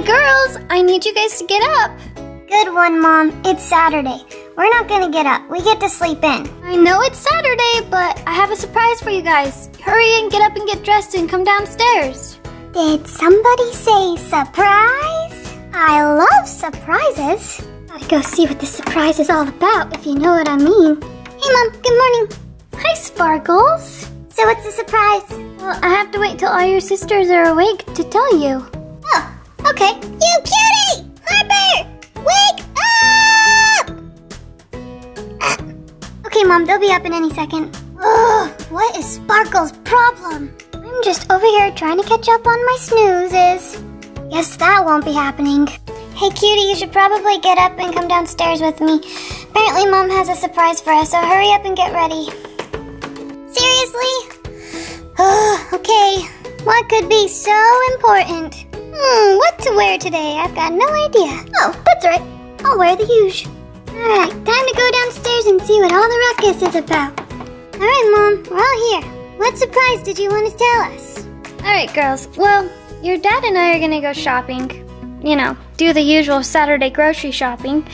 Hey girls, I need you guys to get up. Good one, Mom. It's Saturday. We're not gonna get up. We get to sleep in. I know it's Saturday, but I have a surprise for you guys. Hurry and get up and get dressed and come downstairs. Did somebody say surprise? I love surprises. Gotta go see what this surprise is all about, if you know what I mean. Hey, Mom. Good morning. Hi, Sparkles. So what's the surprise? Well, I have to wait till all your sisters are awake to tell you. Oh, okay. You cutie! Harper! Wake up! Okay, Mom, they'll be up in any second. Ugh, what is Sparkle's problem? I'm just over here trying to catch up on my snoozes. Guess that won't be happening. Hey, cutie, you should probably get up and come downstairs with me. Apparently, Mom has a surprise for us, so hurry up and get ready. Seriously? Okay, what could be so important? What to wear today? I've got no idea. Oh, that's right. I'll wear the usual. Alright, time to go downstairs and see what all the ruckus is about. Alright, Mom, we're all here. What surprise did you want to tell us? Alright, girls. Well, your dad and I are going to go shopping. You know, do the usual Saturday grocery shopping.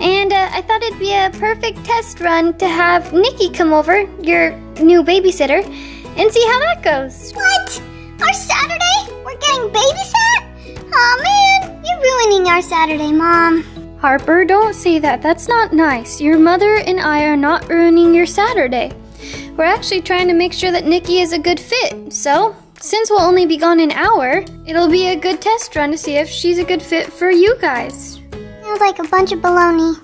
And I thought it'd be a perfect test run to have Nicki come over, your new babysitter, and see how that goes. What? Our Saturday? We're getting babysat? Aw, man, you're ruining our Saturday, Mom. Harper, don't say that. That's not nice. Your mother and I are not ruining your Saturday. We're actually trying to make sure that Nicki is a good fit, so... since we'll only be gone an hour, it'll be a good test run to see if she's a good fit for you guys. Sounds like a bunch of baloney.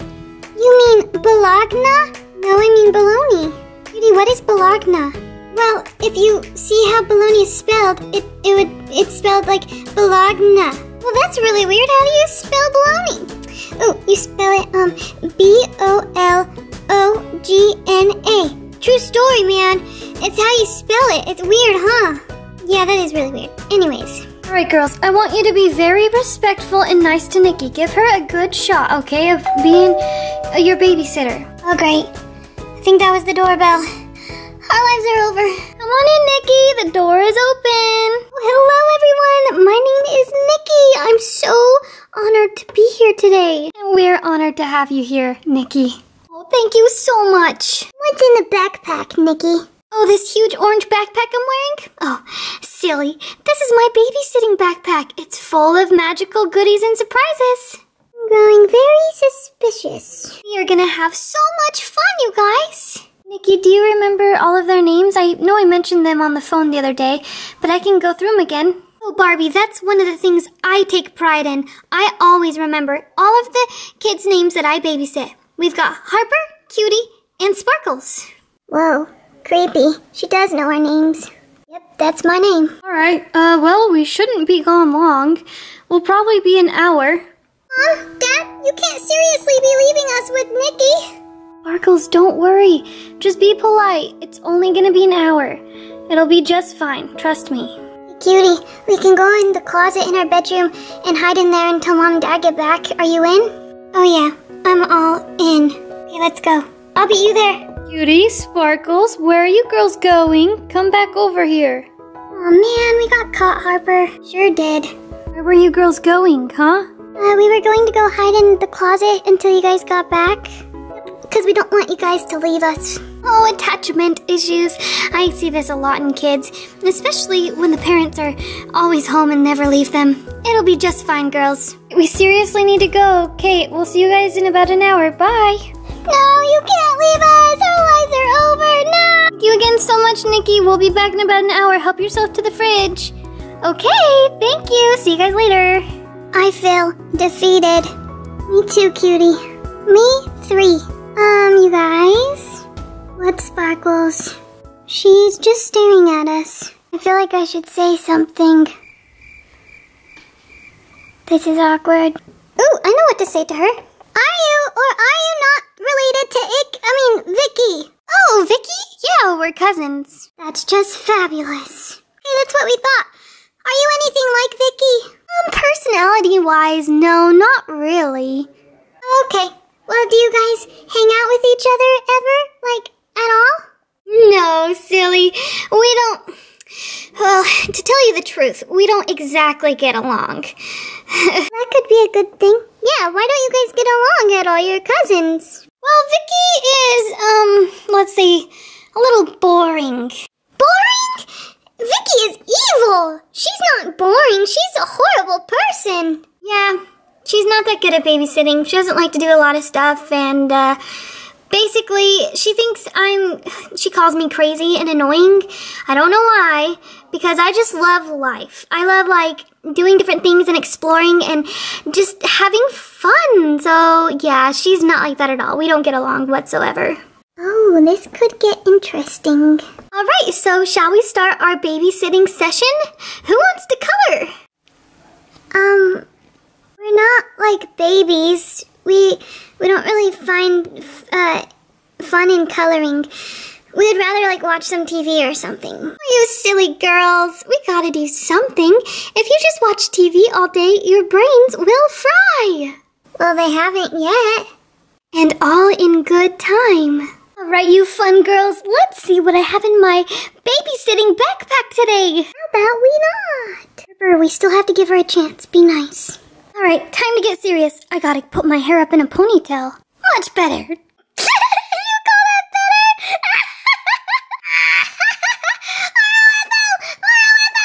You mean Bologna? No, I mean baloney. Cutie, what is Bologna? Well, if you see how bologna is spelled, it's spelled like Bologna. Well, that's really weird. How do you spell baloney? Oh, you spell it, B-O-L-O-G-N-A. True story, man. It's how you spell it. It's weird, huh? Yeah, that is really weird. Anyways. Alright, girls. I want you to be very respectful and nice to Nicki. Give her a good shot, okay, of being your babysitter. Oh, great. I think that was the doorbell. Our lives are over. Come on in, Nicki. The door is open. Well, hello, everyone. My name is Nicki. I'm so honored to be here today. And we're honored to have you here, Nicki. Oh, thank you so much. What's in the backpack, Nicki? Oh, this huge orange backpack I'm wearing? Oh, silly. This is my babysitting backpack. It's full of magical goodies and surprises. I'm growing very suspicious. We are gonna have so much fun, you guys. Nicki, do you remember all of their names? I know I mentioned them on the phone the other day, but I can go through them again. Oh, Barbie, that's one of the things I take pride in. I always remember all of the kids' names that I babysit. We've got Harper, Cutie, and Sparkles. Whoa. Creepy. She does know our names. Yep, that's my name. Alright, well, we shouldn't be gone long. We'll probably be an hour. Mom, Dad, you can't seriously be leaving us with Nicki. Sparkles, don't worry. Just be polite. It's only gonna be an hour. It'll be just fine. Trust me. Hey, cutie, we can go in the closet in our bedroom and hide in there until Mom and Dad get back. Are you in? Oh yeah, I'm all in. Okay, let's go. I'll beat you there. Cutie, Sparkles, where are you girls going? Come back over here. Aw, man, we got caught, Harper. Sure did. Where were you girls going, huh? We were going to go hide in the closet until you guys got back. Because we don't want you guys to leave us. Oh, attachment issues. I see this a lot in kids, especially when the parents are always home and never leave them. It'll be just fine, girls. We seriously need to go. Okay, we'll see you guys in about an hour. Bye. No, you can't leave us! Our lives are over! No! Thank you again so much, Nicki. We'll be back in about an hour. Help yourself to the fridge. Okay, thank you. See you guys later. I feel defeated. Me too, cutie. Me three. You guys? What's Sparkles? She's just staring at us. I feel like I should say something. This is awkward. Ooh, I know what to say to her. Are you or are you not related to Vicky? Oh, Vicky? Yeah, we're cousins. That's just fabulous. Hey, that's what we thought. Are you anything like Vicky? Personality-wise, no, not really. Okay. Well, do you guys hang out with each other ever? Like, at all? No, silly. We don't... Well, to tell you the truth, we don't exactly get along. That could be a good thing. Yeah, why don't you guys get along at all your cousins? Well, Vicky is, let's see, a little boring. Boring? Vicky is evil! She's not boring, she's a horrible person! Yeah, she's not that good at babysitting. She doesn't like to do a lot of stuff, and, basically, she thinks she calls me crazy and annoying. I don't know why, because I just love life. I love, like, doing different things and exploring and just having fun. So, yeah, she's not like that at all. We don't get along whatsoever. Oh, this could get interesting. All right, so shall we start our babysitting session? Who wants to color? We're not, like, babies. We don't really find fun in coloring. We would rather, like, watch some TV or something. You silly girls, we gotta do something. If you just watch TV all day, your brains will fry. Well, they haven't yet. And all in good time. All right, you fun girls, let's see what I have in my babysitting backpack today. How about we not? Remember, we still have to give her a chance. Be nice. All right, time to get serious. I gotta put my hair up in a ponytail. Much better. You call that better? ROFL!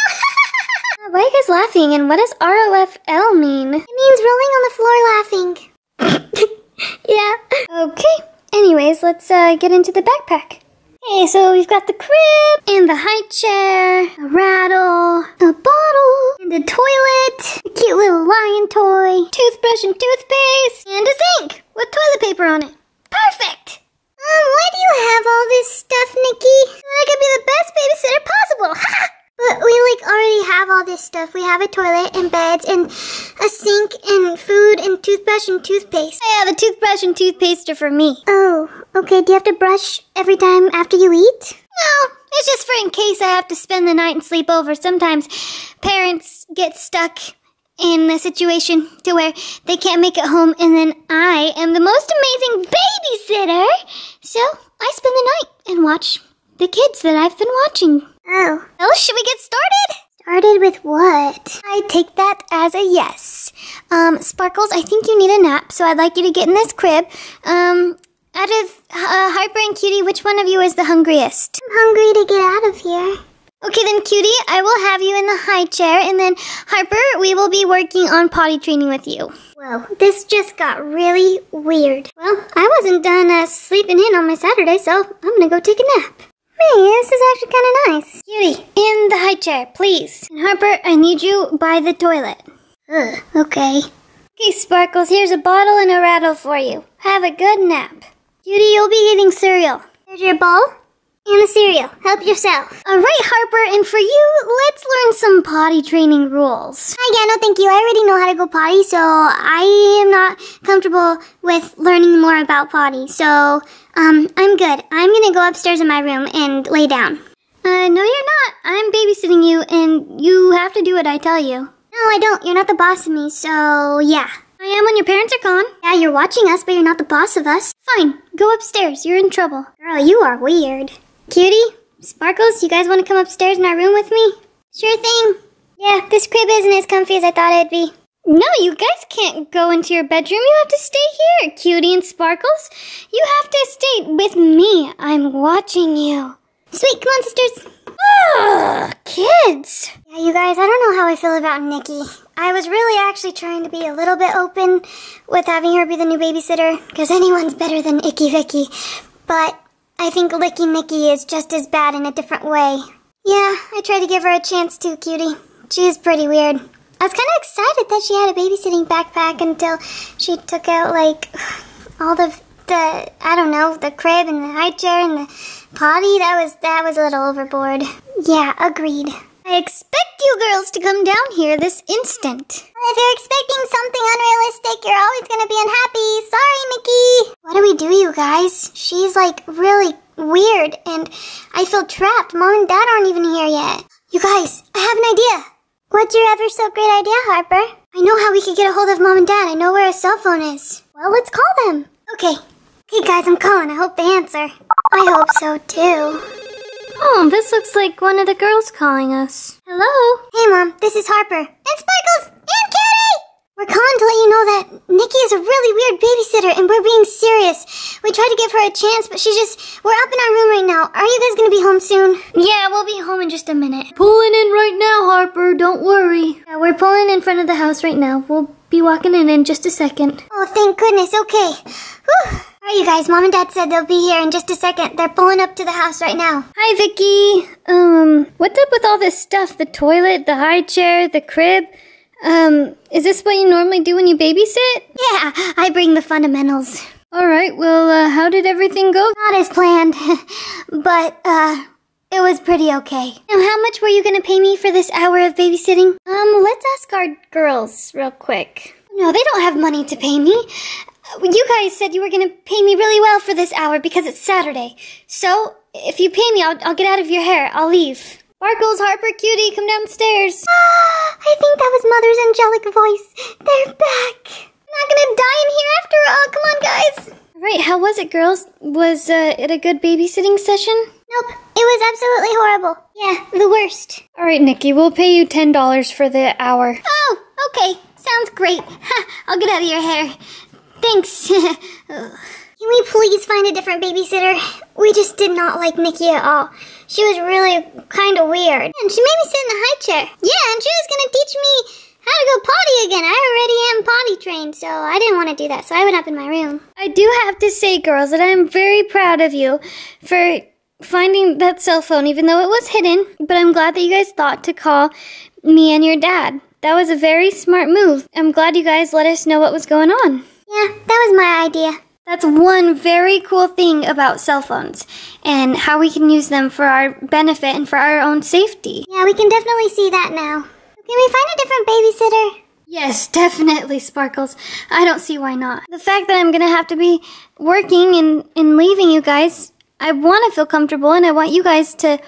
ROFL! Why are you guys laughing, and what does ROFL mean? It means rolling on the floor laughing. Yeah. Okay, anyways, let's get into the backpack. Okay, so we've got the crib, and the high chair, a rattle, a bottle, and a toilet, a cute little lion toy, toothbrush and toothpaste, and a sink with toilet paper on it. Perfect! Why do you have all this stuff, Nicki? So I could be the best babysitter possible, ha! But we, like, already have all this stuff. We have a toilet and beds and a sink and food and toothbrush and toothpaste. Yeah, the toothbrush and toothpaste are for me. Oh, okay. Do you have to brush every time after you eat? No, it's just for in case I have to spend the night and sleep over. Sometimes parents get stuck in a situation to where they can't make it home, and then I am the most amazing babysitter. So I spend the night and watch the kids that I've been watching. Oh. Well, should we get started? Started with what? I take that as a yes. Sparkles, I think you need a nap, so I'd like you to get in this crib. Out of Harper and Cutie, which one of you is the hungriest? I'm hungry to get out of here. Okay then, Cutie, I will have you in the high chair, and then Harper, we will be working on potty training with you. Whoa, this just got really weird. Well, I wasn't done sleeping in on my Saturday, so I'm gonna go take a nap. Hey, this is actually kind of nice. Cutie, in the high chair, please. And Harper, I need you by the toilet. Ugh, okay. Okay, Sparkles, here's a bottle and a rattle for you. Have a good nap. Cutie, you'll be eating cereal. There's your bowl and the cereal. Help yourself. All right, Harper, and for you, let's learn some potty training rules. Yeah, no thank you. I already know how to go potty, so I am not comfortable with learning more about potty, so... I'm good. I'm gonna go upstairs in my room and lay down. No you're not. I'm babysitting you and you have to do what I tell you. No, I don't. You're not the boss of me, so yeah. I am when your parents are gone. Yeah, you're watching us, but you're not the boss of us. Fine. Go upstairs. You're in trouble. Girl, you are weird. Cutie, Sparkles, you guys want to come upstairs in our room with me? Sure thing. Yeah, this crib isn't as comfy as I thought it'd be. No, you guys can't go into your bedroom. You have to stay here, Cutie and Sparkles. You have to stay with me. I'm watching you. Sweet, come on, sisters. Ugh, kids. Yeah, you guys, I don't know how I feel about Nicki. I was really actually trying to be a little bit open with having her be the new babysitter, because anyone's better than Icky Vicky. But I think Licky Nicki is just as bad in a different way. Yeah, I tried to give her a chance too, Cutie. She is pretty weird. I was kind of excited that she had a babysitting backpack until she took out, like, all the I don't know, the crib and the high chair and the potty. That was a little overboard. Yeah, agreed. I expect you girls to come down here this instant. Well, if you're expecting something unrealistic, you're always going to be unhappy. Sorry, Nicki. What do we do, you guys? She's, like, really weird, and I feel trapped. Mom and Dad aren't even here yet. You guys, I have an idea. What's your ever-so-great idea, Harper? I know how we could get a hold of Mom and Dad. I know where a cell phone is. Well, let's call them. Okay. Hey, guys, I'm calling. I hope they answer. I hope so, too. Oh, this looks like one of the girls calling us. Hello? Hey, Mom. This is Harper. And Sparkles! And CUTIE! We're calling to let you know that Nicki is a really weird babysitter, and we're being serious. We tried to give her a chance, but we're up in our room right now. Are you guys going to be home soon? Yeah, we'll be home in just a minute. Pulling in right now, Harper. Don't worry. Yeah, we're pulling in front of the house right now. We'll be walking in just a second. Oh, thank goodness. Okay. Whew. All right, you guys. Mom and Dad said they'll be here in just a second. They're pulling up to the house right now. Hi, Vicky. What's up with all this stuff? The toilet, the high chair, the crib. Is this what you normally do when you babysit? Yeah, I bring the fundamentals. All right. Well, how did everything go? Not as planned, but it was pretty okay. Now, how much were you gonna pay me for this hour of babysitting? Let's ask our girls real quick. No, they don't have money to pay me. You guys said you were going to pay me really well for this hour because it's Saturday. So, if you pay me, I'll get out of your hair. I'll leave. Sparkles, Harper, CUTIE, come downstairs. I think that was Mother's angelic voice. They're back. I'm not going to die in here after all. Come on, guys. All right, how was it, girls? Was it a good babysitting session? Nope, it was absolutely horrible. Yeah, the worst. All right, Nicki, we'll pay you $10 for the hour. Oh, okay. Sounds great. Ha, I'll get out of your hair. Thanks. Can we please find a different babysitter? We just did not like Nicki at all. She was really kind of weird. And she made me sit in the high chair. Yeah, and she was going to teach me how to go potty again. I already am potty trained, so I didn't want to do that. So I went up in my room. I do have to say, girls, that I'm very proud of you for finding that cell phone, even though it was hidden. But I'm glad that you guys thought to call me and your dad. That was a very smart move. I'm glad you guys let us know what was going on. Yeah, that was my idea. That's one very cool thing about cell phones and how we can use them for our benefit and for our own safety. Yeah, we can definitely see that now. Can we find a different babysitter? Yes, definitely, Sparkles. I don't see why not. The fact that I'm going to have to be working and leaving you guys, I want to feel comfortable and I want you guys to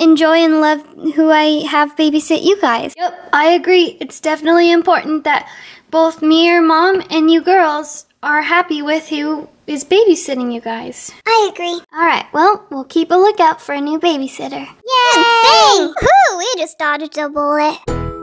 enjoy and love who I have babysit you guys. Yep, I agree. It's definitely important that both me, your mom, and you girls are happy with who is babysitting you guys. I agree. Alright, well, we'll keep a lookout for a new babysitter. Yay! Woohoo! We just dodged a bullet.